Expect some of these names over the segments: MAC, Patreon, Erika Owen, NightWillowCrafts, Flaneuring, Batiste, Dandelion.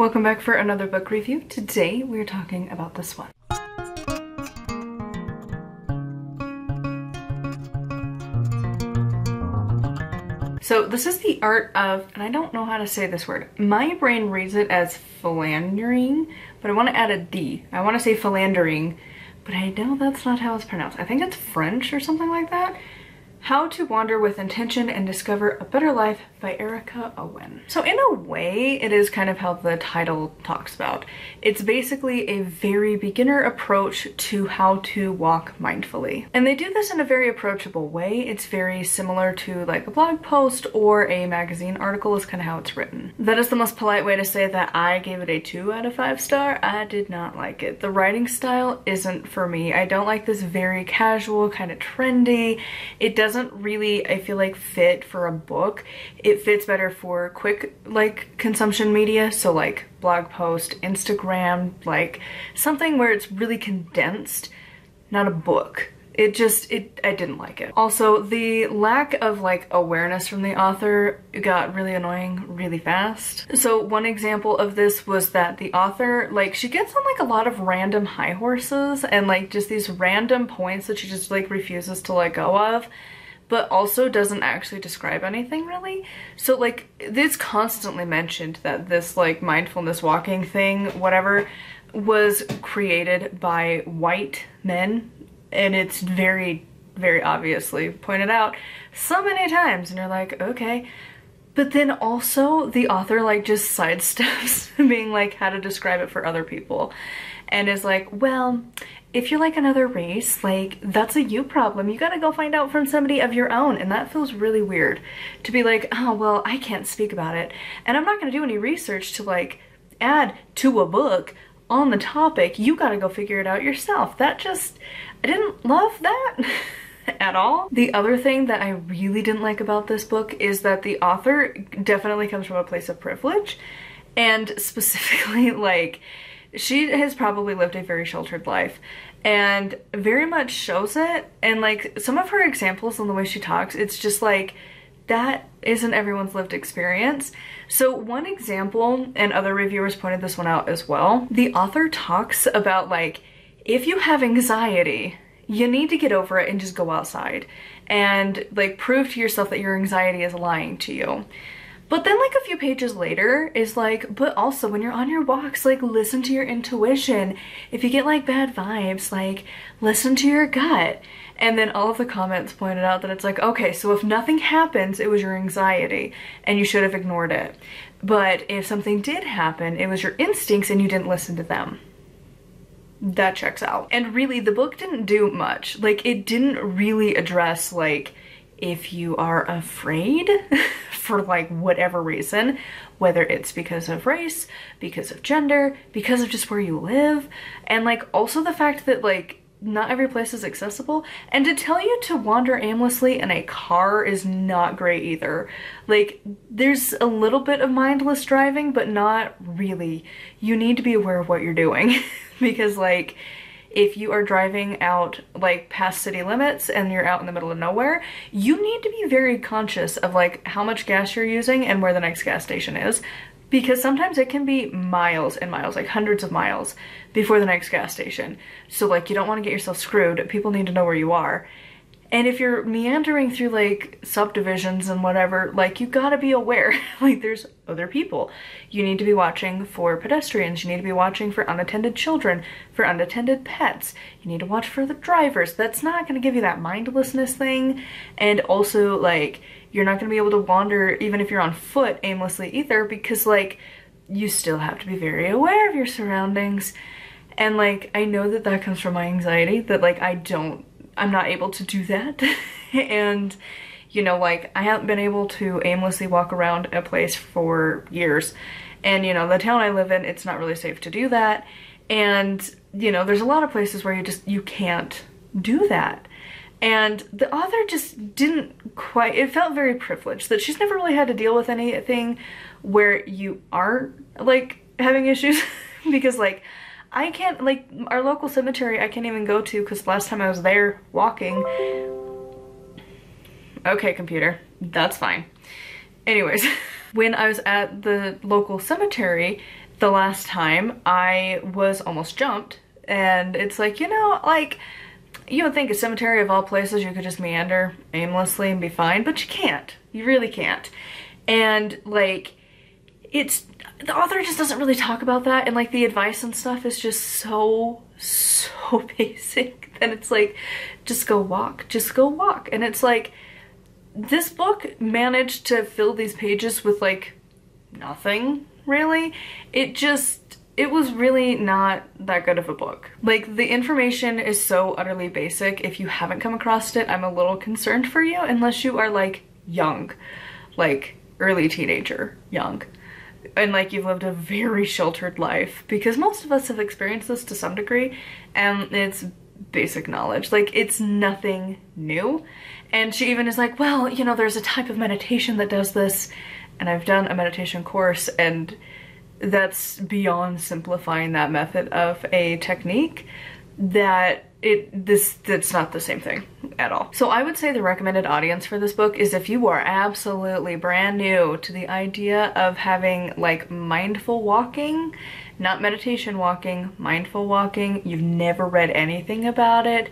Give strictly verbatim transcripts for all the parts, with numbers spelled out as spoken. Welcome back for another book review. Today we're talking about this one. So this is The Art of, and I don't know how to say this word. My brain reads it as philandering, but I want to add a D. I want to say philandering, but I know that's not how it's pronounced. I think it's French or something like that. How to Wander with Intention and Discover a Better Life by Erika Owen. So in a way, it is kind of how the title talks about. It's basically a very beginner approach to how to walk mindfully. And they do this in a very approachable way. It's very similar to like a blog post or a magazine article is kind of how it's written. That is the most polite way to say that I gave it a two out of five star. I did not like it. The writing style isn't for me. I don't like this very casual, kind of trendy. It does doesn't really, I feel like, fit for a book. It fits better for quick, like, consumption media, so like blog post, Instagram, like something where it's really condensed, not a book. It just, it, I didn't like it. Also, the lack of like awareness from the author got really annoying really fast. So one example of this was that the author, like she gets on like a lot of random high horses and like just these random points that she just like refuses to let go of, but also doesn't actually describe anything really. So like it's constantly mentioned that this like mindfulness walking thing, whatever, was created by white men. And it's very, very obviously pointed out so many times, and you're like, okay. But then also the author like just sidesteps being like how to describe it for other people and is like, well, if you're like another race, like that's a you problem. You gotta go find out from somebody of your own. And that feels really weird to be like, oh, well, I can't speak about it. And I'm not gonna do any research to like add to a book on the topic. You gotta go figure it out yourself. That just, I didn't love that at all. The other thing that I really didn't like about this book is that the author definitely comes from a place of privilege, and specifically like she has probably lived a very sheltered life and very much shows it. And like some of her examples and the way she talks, it's just like, that isn't everyone's lived experience. So one example, and other reviewers pointed this one out as well, the author talks about like, if you have anxiety, you need to get over it and just go outside and like prove to yourself that your anxiety is lying to you. But then like a few pages later is like, but also when you're on your walks, like listen to your intuition. If you get like bad vibes, like listen to your gut. And then all of the comments pointed out that it's like, okay, so if nothing happens, it was your anxiety and you should have ignored it. But if something did happen, it was your instincts and you didn't listen to them. That checks out. And really the book didn't do much. Like it didn't really address like, if you are afraid for like whatever reason, whether it's because of race, because of gender, because of just where you live, and like also the fact that like not every place is accessible, and to tell you to wander aimlessly in a car is not great either. Like there's a little bit of mindless driving, but not really. You need to be aware of what you're doing because like if you are driving out like past city limits and you're out in the middle of nowhere, you need to be very conscious of like how much gas you're using and where the next gas station is, because sometimes it can be miles and miles, like hundreds of miles before the next gas station. So like you don't want to get yourself screwed. People need to know where you are. And if you're meandering through like subdivisions and whatever, like you gotta be aware, like there's other people. You need to be watching for pedestrians. You need to be watching for unattended children, for unattended pets. You need to watch for the drivers. That's not gonna give you that mindlessness thing. And also like, you're not gonna be able to wander even if you're on foot aimlessly either, because like you still have to be very aware of your surroundings. And like, I know that that comes from my anxiety that like I don't, I'm not able to do that. And you know, like I haven't been able to aimlessly walk around a place for years. And you know, the town I live in, it's not really safe to do that. And you know, there's a lot of places where you just, you can't do that. And the author just didn't quite, it felt very privileged that she's never really had to deal with anything where you are like having issues because like, I can't, like, our local cemetery I can't even go to because last time I was there walking. Okay, computer, that's fine. Anyways, when I was at the local cemetery, the last time, I was almost jumped, and it's like, you know, like, you would think a cemetery of all places you could just meander aimlessly and be fine, but you can't. You really can't. And like, it's, the author just doesn't really talk about that, and like the advice and stuff is just so, so basic. And it's like, just go walk, just go walk. And it's like, this book managed to fill these pages with like nothing, really. It just, it was really not that good of a book. Like, the information is so utterly basic. If you haven't come across it, I'm a little concerned for you, unless you are like young, like early teenager young, and like you've lived a very sheltered life, because most of us have experienced this to some degree, and it's basic knowledge. Like, it's nothing new. And she even is like, well, you know, there's a type of meditation that does this, and I've done a meditation course, and that's beyond simplifying that method of a technique. That it this that's not the same thing at all. So I would say the recommended audience for this book is if you are absolutely brand new to the idea of having like mindful walking, not meditation walking, mindful walking, you've never read anything about it,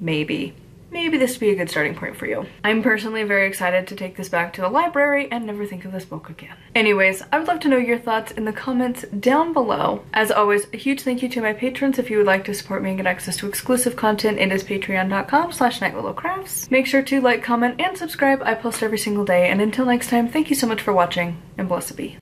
maybe. Maybe this would be a good starting point for you. I'm personally very excited to take this back to the library and never think of this book again. Anyways, I would love to know your thoughts in the comments down below. As always, a huge thank you to my patrons. If you would like to support me and get access to exclusive content, it is patreon dot com slash nightwillowcrafts. Make sure to like, comment, and subscribe. I post every single day, and until next time, thank you so much for watching, and blessed be.